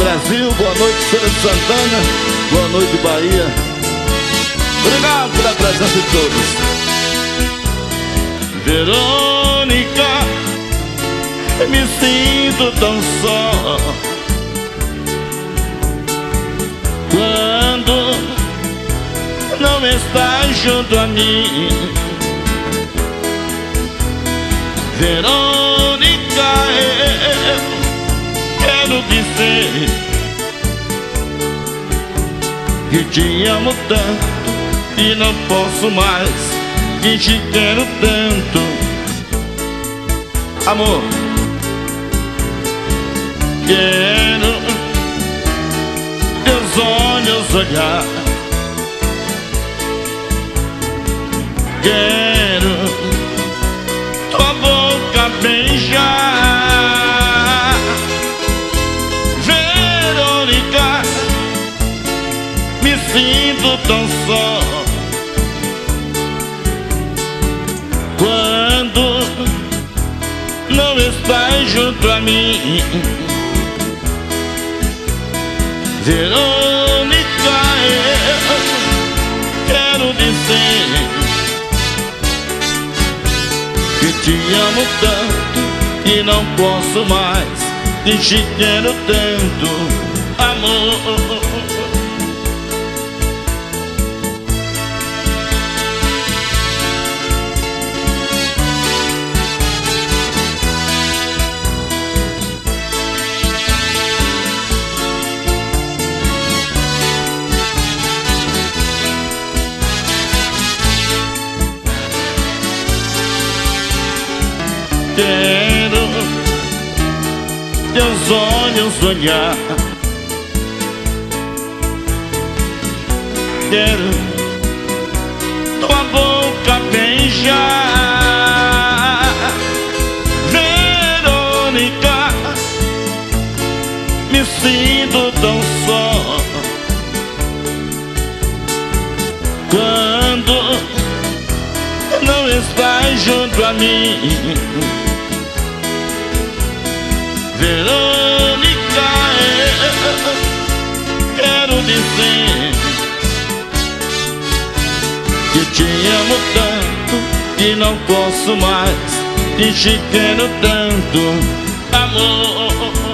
Brasil, boa noite Feira de Santana, boa noite Bahia. Obrigado pela presença de todos. Verônica, me sinto tão só quando não está junto a mim. Verônica, eu quero dizer que te amo tanto e não posso mais, que te quero tanto, amor. Quero teus olhos olhar, quero tua boca beijar. Verônica, me sinto tão só quando não estás junto a mim. Verônica, eu quero dizer que te amo tanto e não posso mais, e te quero tanto, amor. Quero teus olhos olhar, quero tua boca beijar. Verônica, me sinto tão só quando não estás junto a mim. Verônica, eu quero dizer que te amo tanto e não posso mais, e te quero tanto, amor.